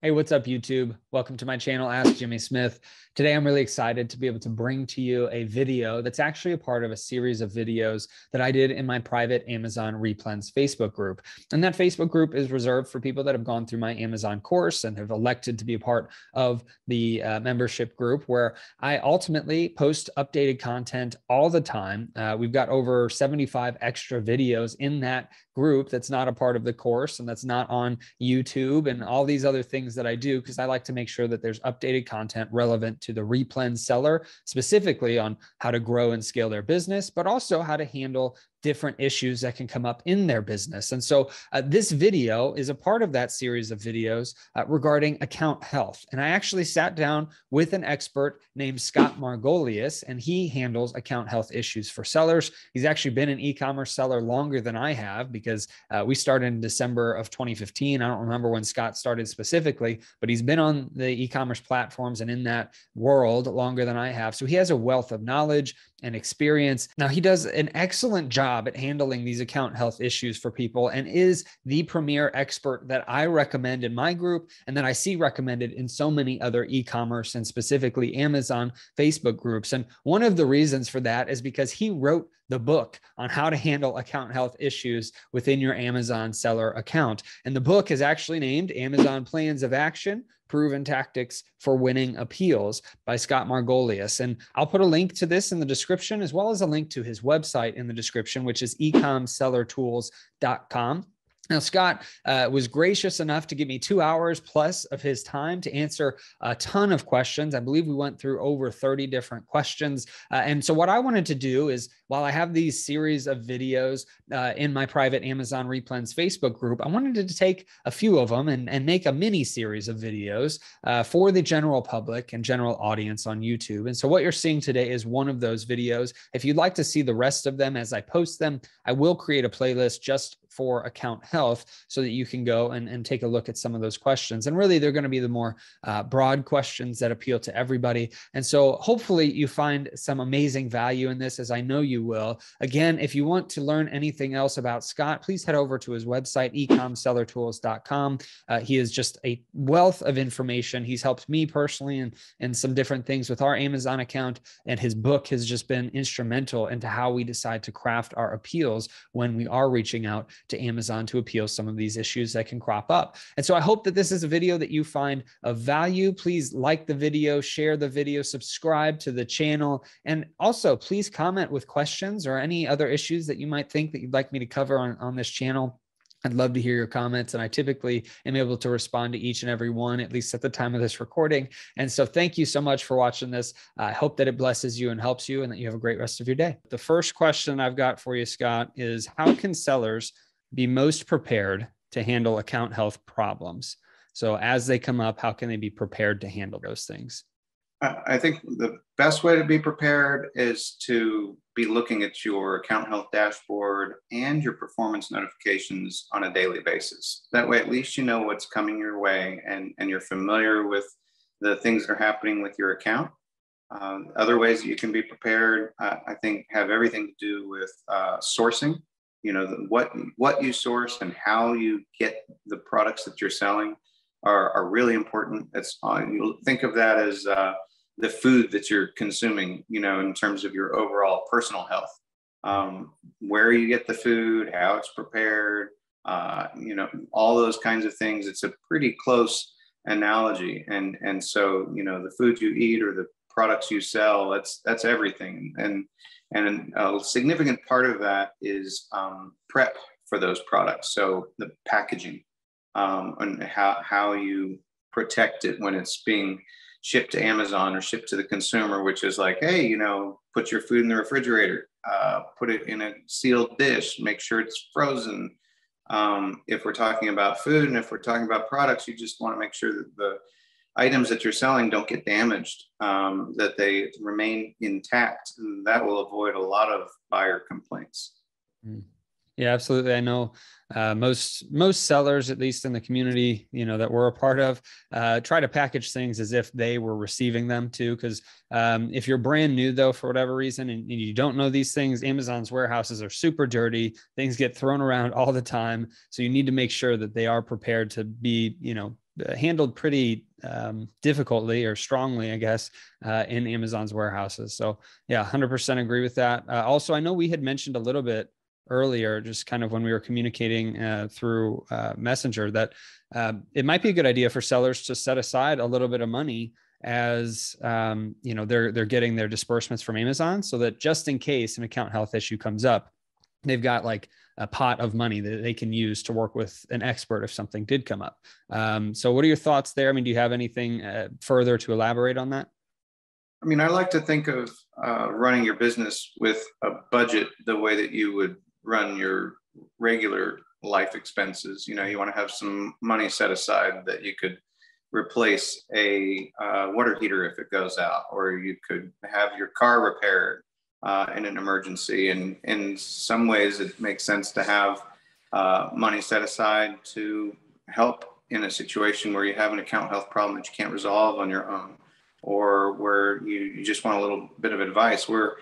Hey, what's up, YouTube? Welcome to my channel, Ask Jimmy Smith. Today, I'm really excited to be able to bring to you a video that's actually a part of a series of videos that I did in my private Amazon Replens Facebook group. And that Facebook group is reserved for people that have gone through my Amazon course and have elected to be a part of the membership group, where I ultimately post updated content all the time. We've got over 75 extra videos in that group that's not a part of the course and that's not on YouTube and all these other things that I do, because I like to make sure that there's updated content relevant to the Replen seller, specifically on how to grow and scale their business, but also how to handle different issues that can come up in their business. And so this video is a part of that series of videos regarding account health. And I actually sat down with an expert named Scott Margolius, and he handles account health issues for sellers. He's actually been an e-commerce seller longer than I have, because we started in December of 2015. I don't remember when Scott started specifically, but he's been on the e-commerce platforms and in that world longer than I have. So he has a wealth of knowledge and experience. Now, he does an excellent job at handling these account health issues for people and is the premier expert that I recommend in my group and that I see recommended in so many other e-commerce and specifically Amazon Facebook groups. And one of the reasons for that is because he wrote the book on how to handle account health issues within your Amazon seller account. And the book is actually named Amazon Plans of Action, Proven Tactics for Winning Appeals by Scott Margolius. And I'll put a link to this in the description, as well as a link to his website in the description, which is ecomsellertools.com. Now, Scott was gracious enough to give me 2 hours plus of his time to answer a ton of questions. I believe we went through over 30 different questions. And so what I wanted to do is, while I have these series of videos in my private Amazon Replens Facebook group, I wanted to take a few of them and make a mini series of videos for the general public and general audience on YouTube. And so what you're seeing today is one of those videos. If you'd like to see the rest of them as I post them, I will create a playlist just for account health so that you can go and take a look at some of those questions. And really, they're going to be the more broad questions that appeal to everybody. And so hopefully you find some amazing value in this, as I know you will. Again, if you want to learn anything else about Scott, please head over to his website, ecomsellertools.com. He is just a wealth of information. He's helped me personally and some different things with our Amazon account. And his book has just been instrumental into how we decide to craft our appeals when we are reaching out to Amazon to appeal some of these issues that can crop up. And so I hope that this is a video that you find of value. Please like the video, share the video, subscribe to the channel, and also please comment with questions or any other issues that you might think that you'd like me to cover on this channel. I'd love to hear your comments, and I typically am able to respond to each and every one, at least at the time of this recording. And so thank you so much for watching this. I hope that it blesses you and helps you and that you have a great rest of your day. The first question I've got for you, Scott, is how can sellers be most prepared to handle account health problems? So as they come up, how can they be prepared to handle those things? I think the best way to be prepared is to be looking at your account health dashboard and your performance notifications on a daily basis. That way, at least you know what's coming your way and you're familiar with the things that are happening with your account. Other ways that you can be prepared, I think, have everything to do with sourcing. You know, what you source and how you get the products that you're selling are really important. It's you think of that as the food that you're consuming, you know, in terms of your overall personal health, where you get the food, how it's prepared, you know, all those kinds of things. It's a pretty close analogy. And so, you know, the food you eat or the products you sell, that's everything. And a significant part of that is prep for those products. So the packaging and how you protect it when it's being shipped to Amazon or shipped to the consumer, which is like, hey, you know, put your food in the refrigerator, put it in a sealed dish, make sure it's frozen. If we're talking about food and if we're talking about products, you just want to make sure that the items that you're selling don't get damaged, that they remain intact. And that will avoid a lot of buyer complaints. Yeah, absolutely. I know most sellers, at least in the community, you know, that we're a part of, try to package things as if they were receiving them too. Because if you're brand new, though, for whatever reason, and you don't know these things, Amazon's warehouses are super dirty. Things get thrown around all the time. So you need to make sure that they are prepared to be, you know, handled pretty difficultly or strongly, I guess, in Amazon's warehouses. So yeah, 100% agree with that. Also, I know we had mentioned a little bit earlier, just kind of when we were communicating through Messenger, that it might be a good idea for sellers to set aside a little bit of money as you know, they're getting their disbursements from Amazon, so that just in case an account health issue comes up, they've got like a pot of money that they can use to work with an expert if something did come up. So what are your thoughts there? I mean, do you have anything further to elaborate on that? I mean, I like to think of running your business with a budget the way that you would run your regular life expenses. You know, you want to have some money set aside that you could replace a water heater if it goes out, or you could have your car repaired in an emergency. And in some ways it makes sense to have money set aside to help in a situation where you have an account health problem that you can't resolve on your own, or where you just want a little bit of advice. We're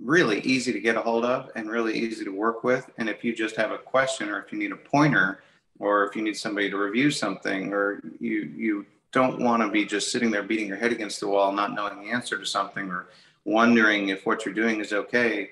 really easy to get a hold of and really easy to work with. And if you just have a question, or if you need a pointer, or if you need somebody to review something, or you don't want to be just sitting there beating your head against the wall, not knowing the answer to something, or wondering if what you're doing is okay,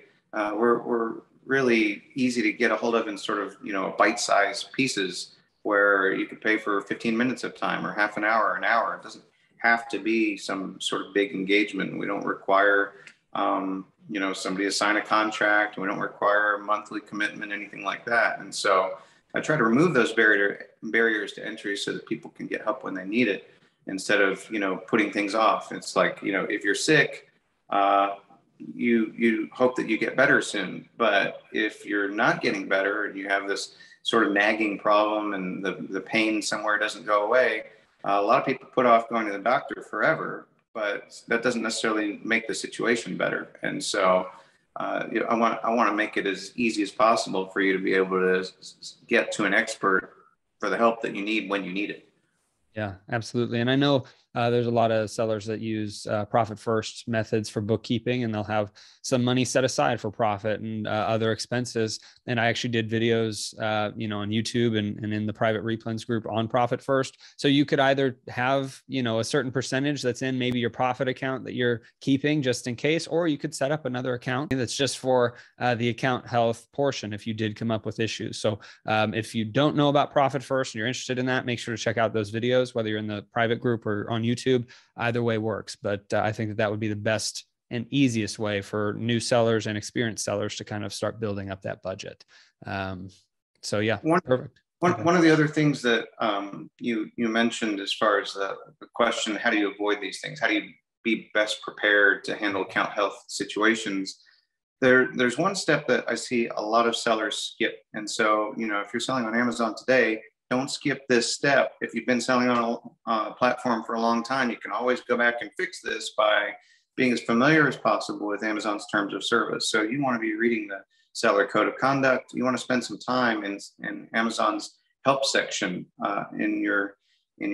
we're really easy to get a hold of in sort of, you know, bite-sized pieces where you could pay for 15 minutes of time, or half an hour, an hour. It doesn't have to be some sort of big engagement. We don't require, you know, somebody to sign a contract. We don't require a monthly commitment, anything like that. And so I try to remove those barriers to entry so that people can get help when they need it, instead of, you know, putting things off. It's like, you know, if you're sick, you hope that you get better soon. But if you're not getting better and you have this sort of nagging problem, and the pain somewhere doesn't go away, a lot of people put off going to the doctor forever, but that doesn't necessarily make the situation better. And so I want to make it as easy as possible for you to be able to get to an expert for the help that you need when you need it. Yeah, absolutely. And I know there's a lot of sellers that use profit first methods for bookkeeping, and they'll have some money set aside for profit and other expenses. And I actually did videos, you know, on YouTube and in the private Replens group on profit first. So you could either have, you know, a certain percentage that's in maybe your profit account that you're keeping just in case, or you could set up another account that's just for the account health portion if you did come up with issues. So if you don't know about profit first and you're interested in that, make sure to check out those videos, whether you're in the private group or on YouTube. Either way works, but I think that would be the best and easiest way for new sellers and experienced sellers to kind of start building up that budget. So yeah, perfect. One of the other things that you mentioned as far as the question, how do you avoid these things? How do you be best prepared to handle account health situations? There's one step that I see a lot of sellers skip. And so, you know, if you're selling on Amazon today, don't skip this step. If you've been selling on a platform for a long time, you can always go back and fix this by being as familiar as possible with Amazon's terms of service. So you want to be reading the Seller Code of Conduct. You want to spend some time in Amazon's help section in your you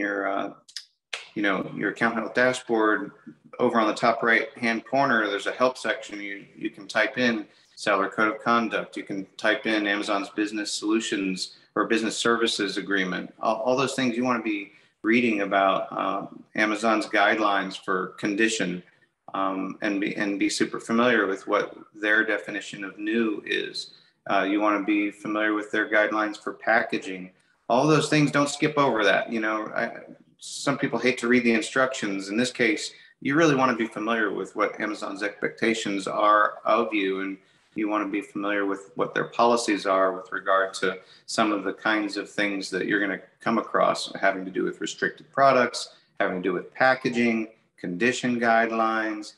know, your account health dashboard. Over on the top right hand corner, there's a help section. You can type in Seller Code of Conduct. You can type in Amazon's business solutions or business services agreement, all those things. You want to be reading about Amazon's guidelines for condition, and be super familiar with what their definition of new is. You want to be familiar with their guidelines for packaging. All those things, don't skip over that. You know, some people hate to read the instructions. In this case, you really want to be familiar with what Amazon's expectations are of you, and you want to be familiar with what their policies are with regard to some of the kinds of things that you're going to come across, having to do with restricted products, having to do with packaging, condition guidelines,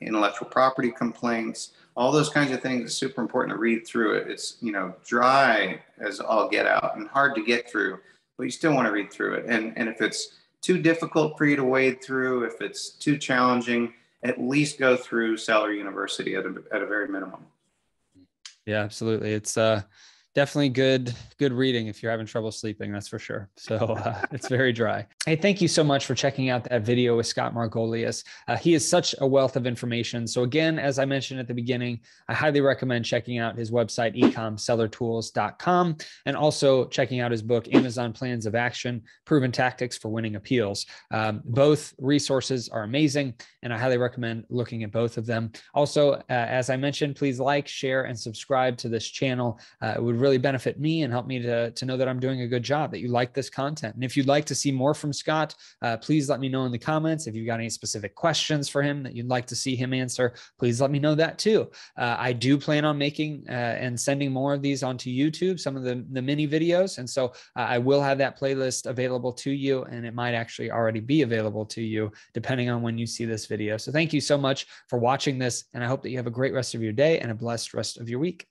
intellectual property complaints, all those kinds of things. It's super important to read through it. It's, you know, dry as all get out and hard to get through, but you still want to read through it. And if it's too difficult for you to wade through, if it's too challenging, at least go through Seller University at a very minimum. Yeah, absolutely. It's definitely good reading if you're having trouble sleeping, that's for sure. So it's very dry. Hey, thank you so much for checking out that video with Scott Margolius. He is such a wealth of information. So again, as I mentioned at the beginning, I highly recommend checking out his website, ecomsellertools.com, and also checking out his book, Amazon Plans of Action, Proven Tactics for Winning Appeals. Both resources are amazing, and I highly recommend looking at both of them. Also, as I mentioned, please like, share, and subscribe to this channel. It would really benefit me and help me to know that I'm doing a good job, that you like this content. And if you'd like to see more from Scott, please let me know in the comments. If you've got any specific questions for him that you'd like to see him answer, please let me know that too. I do plan on making and sending more of these onto YouTube, some of the mini videos. And so I will have that playlist available to you, and it might actually already be available to you depending on when you see this video. So thank you so much for watching this, and I hope that you have a great rest of your day and a blessed rest of your week.